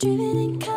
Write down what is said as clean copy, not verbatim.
Dreaming in color.